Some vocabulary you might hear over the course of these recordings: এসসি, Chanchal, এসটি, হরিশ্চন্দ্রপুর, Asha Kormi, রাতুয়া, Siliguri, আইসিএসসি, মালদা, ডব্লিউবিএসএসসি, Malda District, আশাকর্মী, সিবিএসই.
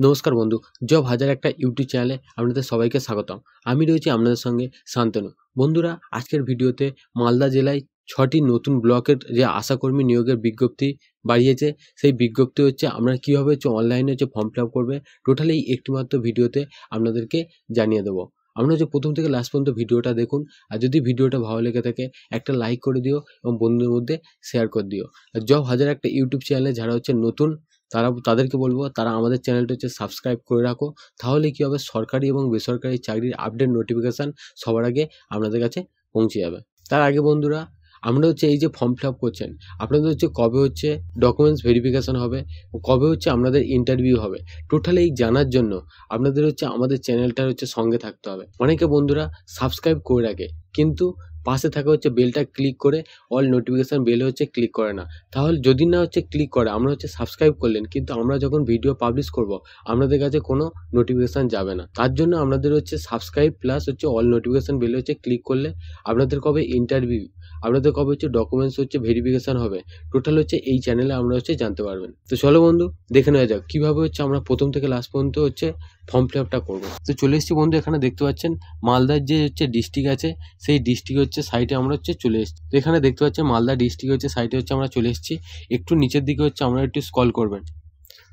नमस्कार बंधु जब हजार एक यूट्यूब चैनल अपन सबाई के स्वागतम। आमी रही अपन संगे शांतनु। बंधुरा आजकल भिडियोते मालदा जिले छटी नतून ब्लॉकेट जो आशाकर्मी नियोगेर विज्ञप्ति बाड़िए से विज्ञप्ति होच्छे किभाबे अनलाइने फर्म फिल आप करबे टोटाली एकटी मात्र भिडियोते अपन के जानिए देव। अपना जो प्रथम के लास्ट पर्यन्त भिडियो देखूँ और जो भिडियो भालो लेगे थे एक लाइक कर दिओ और बंधुर मध्य शेयर कर दिओ। जब हजार एक यूट्यूब चैनल जरा हे नतून तारा तादेरके बोलबो तारा आमादेर चैनलटा होच्छे सबस्क्राइब करे राखो, ताहले कि होबे सरकारी एबं बेसरकारी चाकरिर आपडेट नोटिफिकेशन सबार आगे आपनादेर काछे पौंछे जाबे। तार आगे बंधुरा আমরা হচ্ছে এই যে ফর্ম ফিল আপ করছেন আপনাদের হচ্ছে কবে হচ্ছে ডকুমেন্টস ভেরিফিকেশন হবে, কবে হচ্ছে আপনাদের ইন্টারভিউ হবে, টোটালি জানার জন্য আপনাদের হচ্ছে আমাদের চ্যানেলটার হচ্ছে সঙ্গে থাকতে হবে। অনেকে বন্ধুরা সাবস্ক্রাইব করে রাখে কিন্তু পাশে থাকা হচ্ছে বেলটা ক্লিক করে অল নোটিফিকেশন বেলে হচ্ছে ক্লিক করে না। তাহলে যদি না হচ্ছে ক্লিক করে আমরা হচ্ছে সাবস্ক্রাইব করলেন কিন্তু আমরা যখন ভিডিও পাবলিশ করব আপনাদের কাছে কোনো নোটিফিকেশন যাবে না। তার জন্য আপনাদের হচ্ছে সাবস্ক্রাইব প্লাস হচ্ছে অল নোটিফিকেশন বেলে হচ্ছে ক্লিক করলে আপনাদের কবে ইন্টারভিউ আপনাদের কবে হচ্ছে ডকুমেন্টস হচ্ছে ভেরিফিকেশন হবে টোটাল হচ্ছে এই চ্যানেলে আমরা হচ্ছে জানতে পারবেন। তো চলো বন্ধু দেখে নেওয়া যাক কীভাবে হচ্ছে আমরা প্রথম থেকে লাস্ট পর্যন্ত হচ্ছে ফর্ম ফিল আপটা করবো। তো চলে এসেছি বন্ধু, এখানে দেখতে পাচ্ছেন মালদার যে হচ্ছে ডিস্ট্রিক্ট আছে সেই ডিস্ট্রিক্ট হচ্ছে সাইটে আমরা হচ্ছে চলে এসেছি। তো এখানে দেখতে পাচ্ছেন মালদা ডিস্ট্রিক্ট হচ্ছে সাইটে হচ্ছে আমরা চলে এসেছি। একটু নিচের দিকে হচ্ছে আমরা একটু স্ক্রল করবেন,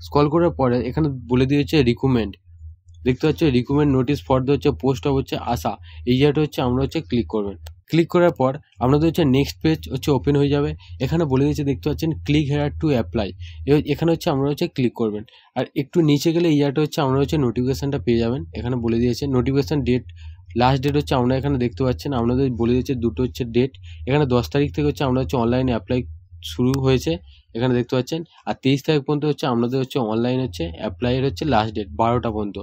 স্ক্রল করার পরে এখানে বলে দিয়ে হচ্ছে রিকমেন্ড দেখতে পাচ্ছেন রিকমেন্ড নোটিশ ফর দ্য হচ্ছে পোস্ট অফ হচ্ছে আশা এই জায়গাটা হচ্ছে আমরা হচ্ছে ক্লিক করবেন। ক্লিক করার পর আপনাদের হচ্ছে নেক্সট পেজ হচ্ছে ওপেন হয়ে যাবে। এখানে বলে দিয়েছে দেখতে পাচ্ছেন ক্লিক হেয়ার টু অ্যাপ্লাই, এখানে হচ্ছে আমরা হচ্ছে ক্লিক করবেন। আর একটু নিচে গেলে এই জায়গাটা হচ্ছে আমরা হচ্ছে নোটিফিকেশানটা পেয়ে যাবেন। এখানে বলে দিয়েছে নোটিফিকেশান ডেট লাস্ট ডেট হচ্ছে আমরা এখানে দেখতে পাচ্ছেন আপনাদের বলে দিয়েছে দুটো হচ্ছে ডেট। এখানে 10 তারিখ থেকে হচ্ছে আমরা হচ্ছে অনলাইনে অ্যাপ্লাই শুরু হয়েছে এখানে দেখতে পাচ্ছেন, আর 23 তারিখ পর্যন্ত হচ্ছে আমাদের হচ্ছে অনলাইন হচ্ছে অ্যাপ্লাইয়ের হচ্ছে লাস্ট ডেট 12টা পর্যন্ত,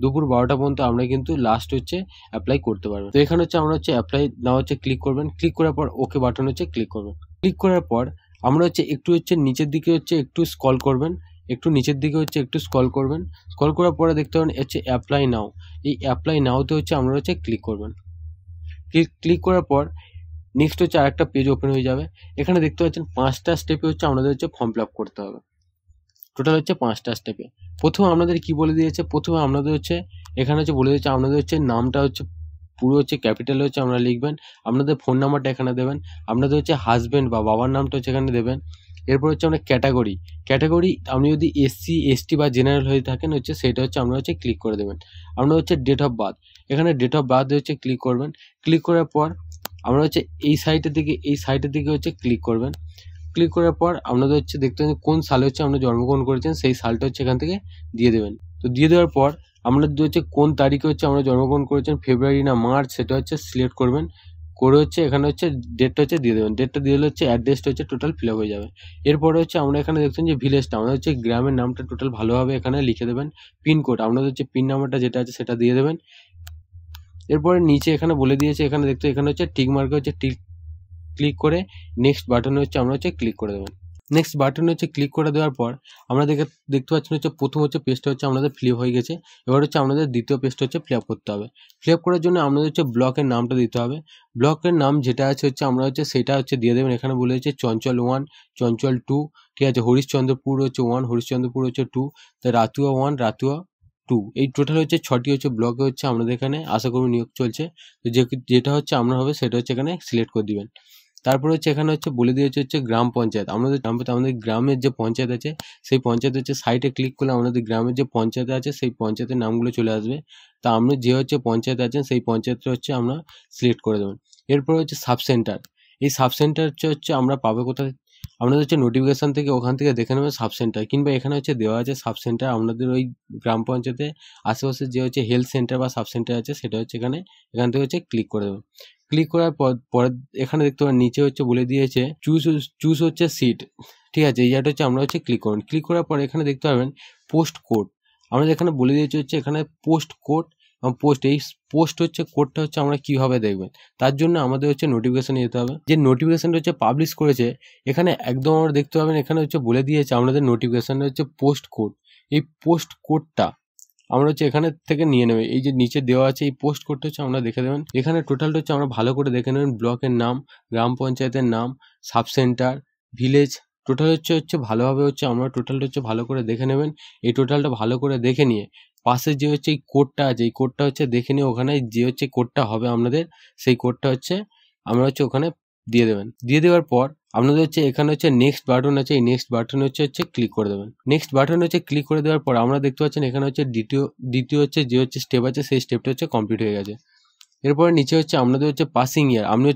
দুপুর 12টা পর্যন্ত আমরা কিন্তু লাস্ট হচ্ছে অ্যাপ্লাই করতে পারবো। তো এখানে হচ্ছে আমরা হচ্ছে অ্যাপ্লাই নাও হচ্ছে ক্লিক করবেন, ক্লিক করার পর ওকে বাটন হচ্ছে ক্লিক করবেন। ক্লিক করার পর আমরা হচ্ছে একটু হচ্ছে নিচের দিকে হচ্ছে একটু স্ক্রল করবেন, একটু নিচের দিকে হচ্ছে একটু স্ক্রল করবেন, স্ক্রল করার পরে দেখতে পাবেন হচ্ছে অ্যাপ্লাই নাও, এই অ্যাপ্লাই নাওতে হচ্ছে আমরা হচ্ছে ক্লিক করবেন। ক্লিক করার পর নেক্সট হচ্ছে আর একটা পেজ ওপেন হয়ে যাবে। এখানে দেখতে পাচ্ছেন 5টা স্টেপে হচ্ছে আমাদের হচ্ছে ফর্ম ফিল আপ করতে হবে, টোটাল হচ্ছে 5টা স্টেপে। প্রথমে আপনাদের কি বলে দিয়েছে, প্রথমে আপনাদের হচ্ছে এখানে হচ্ছে বলে দিয়েছে আপনাদের হচ্ছে নামটা হচ্ছে পুরো হচ্ছে ক্যাপিটালে হচ্ছে আপনারা লিখবেন, আপনাদের ফোন নাম্বারটা এখানে দেবেন, আপনাদের হচ্ছে হাজব্যান্ড বা বাবার নামটা হচ্ছে এখানে দেবেন। এরপর হচ্ছে আমরা ক্যাটাগরি, ক্যাটাগরি আপনি যদি এসসি এসটি বা জেনারেল হয়ে থাকেন হচ্ছে সেটা হচ্ছে আমরা হচ্ছে ক্লিক করে দেবেন। আপনার হচ্ছে ডেট অফ বার্থ, এখানে ডেট অফ বার্থ হচ্ছে ক্লিক করবেন। ক্লিক করার পর আমরা হচ্ছে এই সাইটের দিকে হচ্ছে ক্লিক করবেন। ক্লিক করার পর আপনাদের হচ্ছে দেখতে পাচ্ছেন কোন সালে হচ্ছে আপনারা জন্মগ্রহণ করেছেন সেই সালটা হচ্ছে এখান থেকে দিয়ে দেবেন। তো দিয়ে দেওয়ার পর আপনাদের হচ্ছে কোন তারিখে হচ্ছে আমরা জন্মগ্রহণ করেছেন ফেব্রুয়ারি না মার্চ সেটা হচ্ছে সিলেক্ট করবেন, করে হচ্ছে এখানে হচ্ছে ডেটটা হচ্ছে দিয়ে দেবেন। ডেটটা দিয়ে দিলে হচ্ছে অ্যাড্রেসটা হচ্ছে টোটাল ফিল আপ হয়ে যাবে। এরপরে হচ্ছে আমরা এখানে দেখছেন যে ভিলেজটা আমাদের হচ্ছে গ্রামের নামটা টোটাল ভালোভাবে এখানে লিখে দেবেন। পিনকোড আপনাদের হচ্ছে পিন নাম্বারটা যেটা আছে সেটা দিয়ে দেবেন। এরপরে নিচে এখানে বলে দিয়েছে এখানে দেখতে এখানে হচ্ছে টিক মার্কে হচ্ছে টিক ক্লিক করে নেক্সট বাটনে হচ্ছে আমরা হচ্ছে ক্লিক করে দেবেন। নেক্সট বাটনে হচ্ছে ক্লিক করে দেওয়ার পর আমরা দেখতে পাচ্ছেন হচ্ছে প্রথম হচ্ছে পেজটা হচ্ছে আমাদের ফিল আপ হয়ে গেছে। এবার হচ্ছে আমাদের দ্বিতীয় পেজটা হচ্ছে ফিল আপ করতে হবে। ফিল আপ করার জন্য আমাদের হচ্ছে ব্লকের নামটা দিতে হবে, ব্লকের নাম যেটা আছে হচ্ছে আমরা হচ্ছে সেটা হচ্ছে দিয়ে দেবেন। এখানে বলে হচ্ছে চঞ্চল 1, চঞ্চল 2, ঠিক আছে, হরিশ্চন্দ্রপুর হচ্ছে 1, হরিশ্চন্দ্রপুর হচ্ছে 2, রাতুয়া 1, রাতুয়া 2, এই টোটাল হচ্ছে 6টি হচ্ছে ব্লকে হচ্ছে আমাদের এখানে আশাকর্মী নিয়োগ চলছে। তো যেটা হচ্ছে আমরা হবে সেটা হচ্ছে এখানে সিলেক্ট করে দেবেন। তারপরে হচ্ছে এখানে হচ্ছে বলে দিয়েছে হচ্ছে গ্রাম পঞ্চায়েত, আমাদের গ্রামের যে পঞ্চায়েত আছে সেই পঞ্চায়েত হচ্ছে সাইটে ক্লিক করলে আমাদের গ্রামের যে পঞ্চায়েত আছে সেই পঞ্চায়েতের নামগুলো চলে আসবে। তা আমরা যে হচ্ছে পঞ্চায়েত আছেন সেই পঞ্চায়েতটা হচ্ছে আমরা সিলেক্ট করে দেবেন। এরপরে হচ্ছে সাব সেন্টার, এই সাব সেন্টার হচ্ছে আমরা পাবো কোথায় আপনাদের হচ্ছে নোটিফিকেশান থেকে ওখান থেকে দেখে নেবেন সাব সেন্টার, কিংবা এখানে হচ্ছে দেওয়া আছে সাব সেন্টার আপনাদের ওই গ্রাম পঞ্চায়েতে আশেপাশে যে হচ্ছে হেলথ সেন্টার বা সাব সেন্টার আছে সেটা হচ্ছে এখান থেকে হচ্ছে ক্লিক করে দেবেন। ক্লিক করার পর এখানে দেখতে পারেন নিচে হচ্ছে বলে দিয়েছে চুজ হচ্ছে সিট, ঠিক আছে, এই জায়গাটা হচ্ছে আমরা হচ্ছে ক্লিক করুন। ক্লিক করার পর এখানে দেখতে পাবেন পোস্ট কোড, আমরা এখানে বলে দিয়েছি হচ্ছে এখানে পোস্ট কোড এবং পোস্ট, এই পোস্ট হচ্ছে কোডটা হচ্ছে আমরা কীভাবে দেখবেন তার জন্য আমাদের হচ্ছে নোটিফিকেশানে যেতে হবে। যে নোটিফিকেশানটা হচ্ছে পাবলিশ করেছে এখানে একদম আমরা দেখতে পাবেন এখানে হচ্ছে বলে দিয়েছে আমাদের নোটিফিকেশানটা হচ্ছে পোস্ট কোড, এই পোস্ট কোডটা আমরা হচ্ছে এখানে থেকে নিয়ে নেবে। এই যে নিচে দেওয়া আছে এই পোস্ট কোডটা হচ্ছে আমরা দেখে দেবেন। এখানে টোটালটা হচ্ছে আমরা ভালো করে দেখে নেবেন, ব্লকের নাম, গ্রাম পঞ্চায়েতের নাম, সাব সেন্টার, ভিলেজ, টোটাল হচ্ছে ভালোভাবে আমরা টোটালটা ভালো করে দেখে নেবেন। এই টোটালটা ভালো করে দেখে নিয়ে পাশে যে এই কোডটা আছে এই কোডটা দেখে নিয়ে ওখানে যে কোডটা হবে আপনাদের সেই কোডটা আমরা ওখানে দিয়ে দেবেন। দিয়ে দেওয়ার পর আপনাদের এখানে নেক্সট বাটন আছে, এই নেক্সট বাটনে ক্লিক করে দেবেন। নেক্সট বাটনে ক্লিক করে দেওয়ার পর আমরা দেখতে পাচ্ছেন এখানে দ্বিতীয় যে স্টেপ আছে সেই স্টেপটা কমপ্লিট হয়ে গেছে। এরপরে নিচে আপনাদের পাসিং ইয়ার, আপনি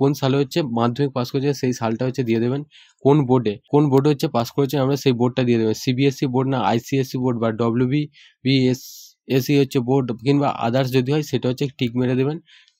কোন সালে মাধ্যমিক পাস করেছে সেই সালটা দিয়ে দেবেন। কোন বোর্ডে পাস করেছে আমরা সেই বোর্ডটা দিয়ে দেবেন। সিবিএসই বোর্ড না আইসিএসসি বোর্ড বা ডব্লিউবিএসএসসি বোর্ড কিংবা আদার্স যদি হয় সেটা টিক মেরে দেবেন।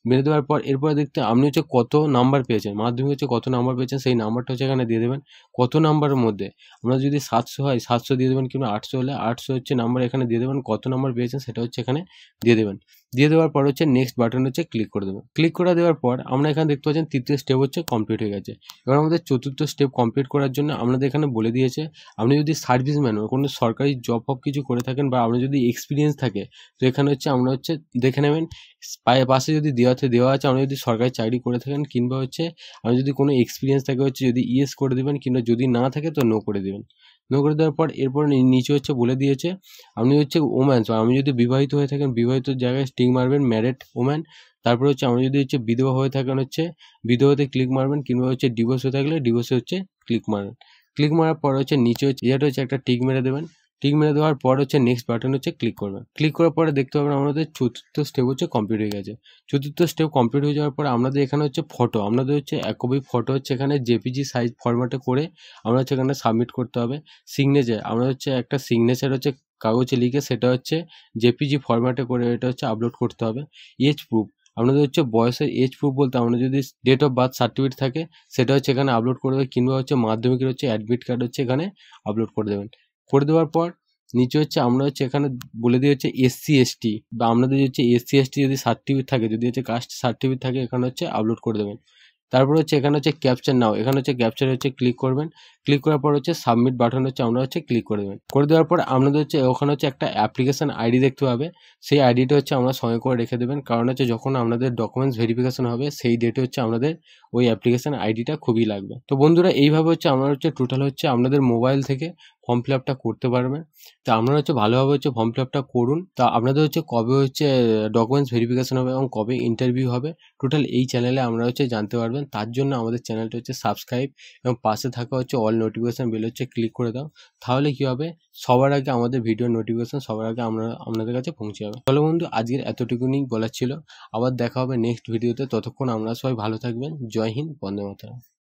মেরে দেওয়ার পর এরপরে দেখতে আপনি কত নাম্বার পেয়েছেন, মাধ্যমিক কত নাম্বার পেয়েছেন সেই নাম্বারটা এখানে দিয়ে দেবেন। কত নাম্বারের মধ্যে আমরা যদি 700 হয় 700 দিয়ে দেবেন, কিংবা 800 হলে 800 নাম্বার এখানে দিয়ে দেবেন। কত নাম্বার পেয়েছেন সেটা এখানে দিয়ে দেবেন। দিয়ে দেওয়ার পর নেক্সট বাটন ক্লিক করে দেবেন। ক্লিক করে দেওয়ার পর আমরা এখানে দেখতে পাচ্ছেন তৃতীয় স্টেপ কমপ্লিট হয়ে গেছে। এবার আমাদের চতুর্থ স্টেপ কমপ্লিট করার জন্য আমাদের এখানে বলে দিয়েছে আপনি যদি সার্ভিসম্যান বা কোনো সরকারি জব ফব কিছু করে থাকেন বা আপনি যদি এক্সপিরিয়েন্স থাকে তো এখানে আমরা দেখে নেবেন। পাশে যদি দেওয়া আছে আপনি যদি সরকারি চাকরি করে থাকেন কিংবা আপনি যদি কোনো এক্সপিরিয়েন্স থাকে যদি ইয়েস করে দেবেন, কিংবা যদি না থাকে তো নো করে দেবেন। নো করে দেওয়ার পর এরপর নিচে বলে দিয়েছে আপনি ওম্যান, আপনি যদি বিবাহিত হয়ে থাকেন বিবাহিত জায়গায় টিক মারবেন ম্যারেড ওম্যান। তারপরে আপনি যদি বিধবা হয়ে থাকেন বিধবাতে ক্লিক মারবেন, কিংবা ডিভোর্স হয়ে থাকলে ডিভোর্সে ক্লিক মারবেন। ক্লিক মারার পর নিচে এটা একটা টিক মেরে দেবেন। টিক মেরে দেওয়ার পর নেক্সট বাটন ক্লিক করবেন। ক্লিক করার পরে দেখতে পাবেন আমাদের চতুর্থ স্টেপ কমপ্লিট হয়ে গেছে। চতুর্থ স্টেপ কমপ্লিট হয়ে যাওয়ার পর আমাদের এখানে ফটো, আমাদের এক কপি ফটো এখানে জেপিজি সাইজ ফরম্যাটে করে আমরা এখানে সাবমিট করতে হবে। সিগনেচার আমরা একটা সিগনেচার কাগজে লিখে সেটা জেপিজি ফরম্যাটে করে এটা আপলোড করতে হবে। এজ প্রুফ আপনাদের বয়সের এজ প্রুফ বলতে আমরা যদি ডেট অফ বার্থ সার্টিফিকেট থাকে সেটা এখানে আপলোড করে দেবেন, কিংবা মাধ্যমিকের অ্যাডমিট কার্ড এখানে আপলোড করে দেবেন। করে দেওয়ার পর নিচে আমরা এখানে বলে দিয়ে এসসি এসটি বা আমাদের এসসি এসটি যদি সার্টিফিকেট থাকে, যদি কাস্ট সার্টিফিকেট থাকে এখানে আপলোড করে দেবেন। তারপর এখানে ক্যাপচার নাও, এখানে ক্যাপচার ক্লিক করবেন। ক্লিক করার পর সাবমিট বাটন আমরা ক্লিক করে দেবেন। করে দেওয়ার পর আপনাদের ওখানে একটা অ্যাপ্লিকেশন আইডি দেখতে পাবে, সেই আইডিটা আমরা সঙ্গে করে রেখে দেবেন। কারণ যখন আমাদের ডকুমেন্টস ভেরিফিকেশন হবে সেই ডেটে আমাদের ওই অ্যাপ্লিকেশন আইডিটা খুবই লাগবে। তো বন্ধুরা এইভাবে আমরা টোটাল আপনাদের মোবাইল থেকে ফর্ম ফিল আপটা করতে পারবেন। তো আপনারা ভালোভাবে ফর্ম ফিল আপটা করুন। তা আপনাদের কবে ডকুমেন্টস ভেরিফিকেশন হবে এবং কবে ইন্টারভিউ হবে টোটাল এই চ্যানেলে আমরা জানতে পারবেন। তার জন্য আমাদের চ্যানেলটা সাবস্ক্রাইব এবং পাশে থাকা অল নোটিফিকেশন বেল ক্লিক করে দাও, তাহলে কী হবে সবার আগে আমাদের ভিডিও নোটিফিকেশন সবার আগে আমরা আপনাদের কাছে পৌঁছে যাবে। চলো বন্ধু আজকের এতটুকুনি বলার ছিল, আবার দেখা হবে নেক্সট ভিডিওতে। ততক্ষণ আমরা সবাই ভালো থাকবেন। জয় হিন্দ, বন্দে মাতরম।